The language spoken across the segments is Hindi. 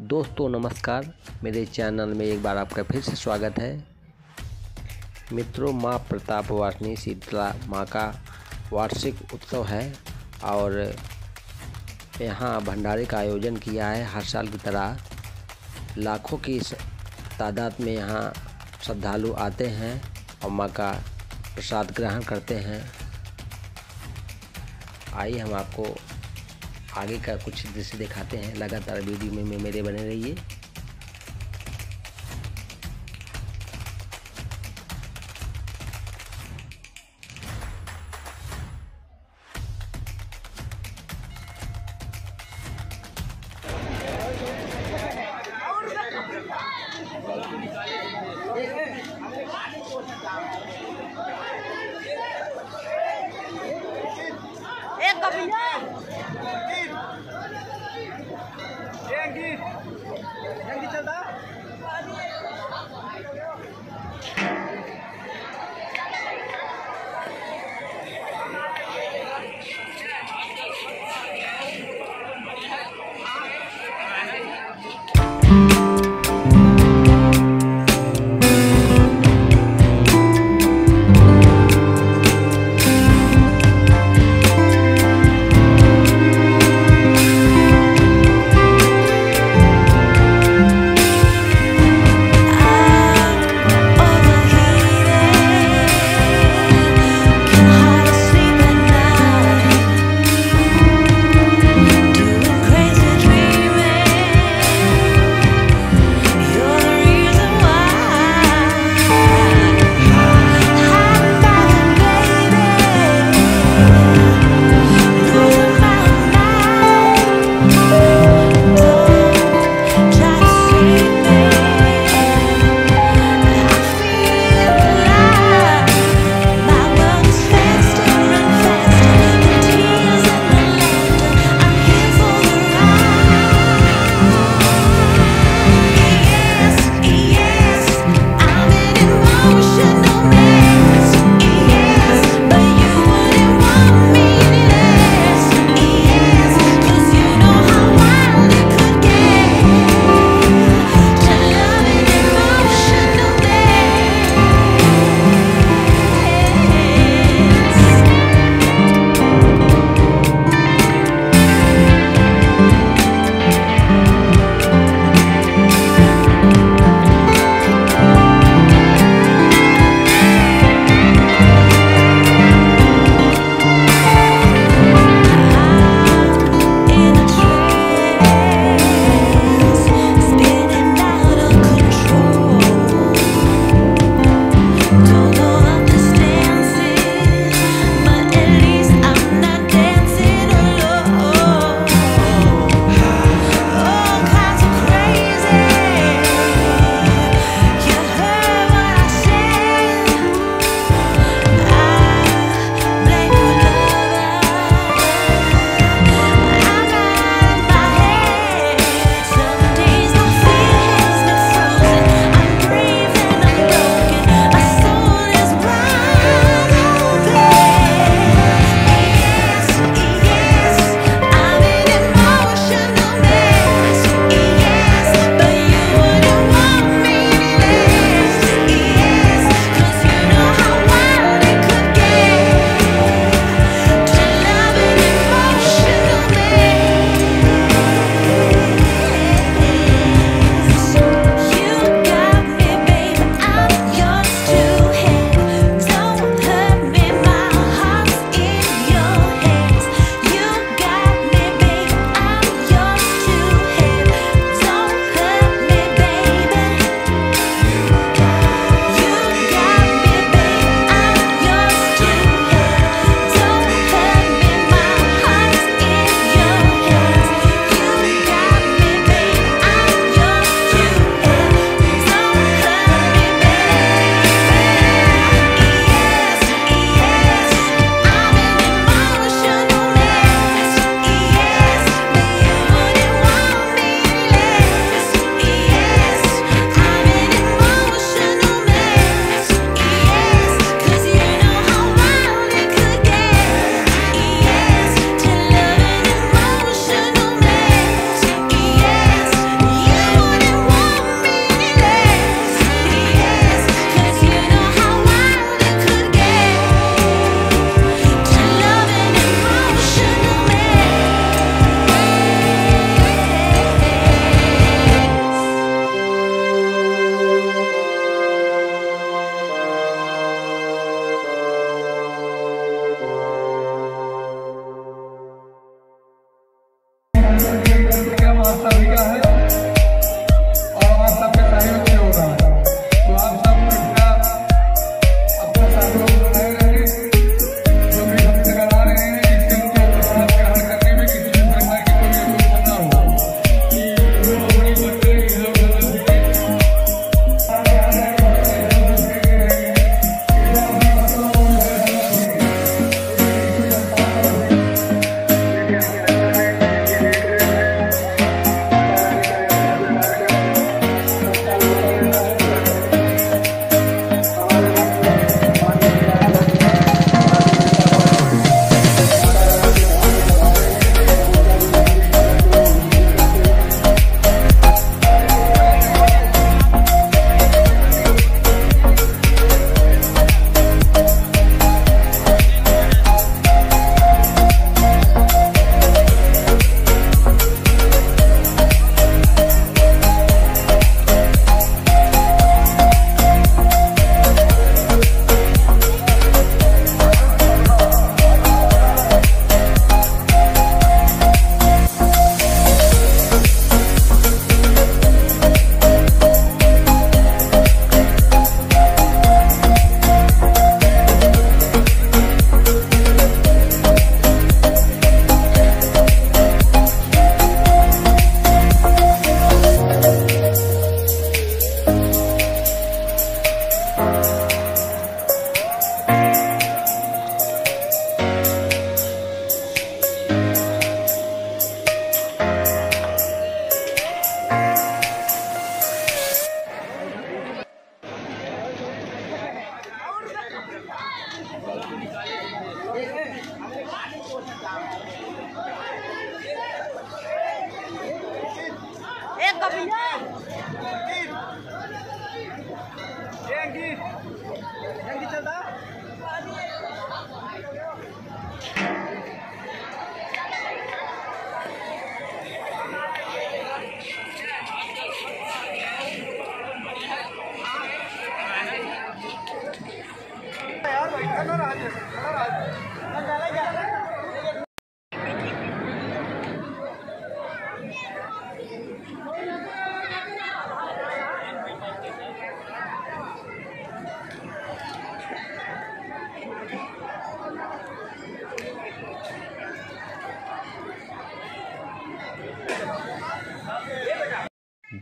दोस्तों नमस्कार, मेरे चैनल में एक बार आपका फिर से स्वागत है। मित्रों, मां प्रताप वासनी शीतला मां का वार्षिक उत्सव है और यहाँ भंडारे का आयोजन किया है। हर साल की तरह लाखों की तादाद में यहाँ श्रद्धालु आते हैं और मां का प्रसाद ग्रहण करते हैं। आइए हम आपको आगे का कुछ दृश्य दिखाते हैं। लगातार वीडियो में मेरे बने रहिए।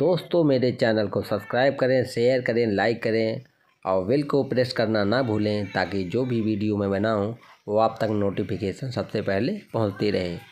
दोस्तों मेरे चैनल को सब्सक्राइब करें, शेयर करें, लाइक करें और बेल को प्रेस करना ना भूलें ताकि जो भी वीडियो मैं बनाऊं वो आप तक नोटिफिकेशन सबसे पहले पहुंचती रहे।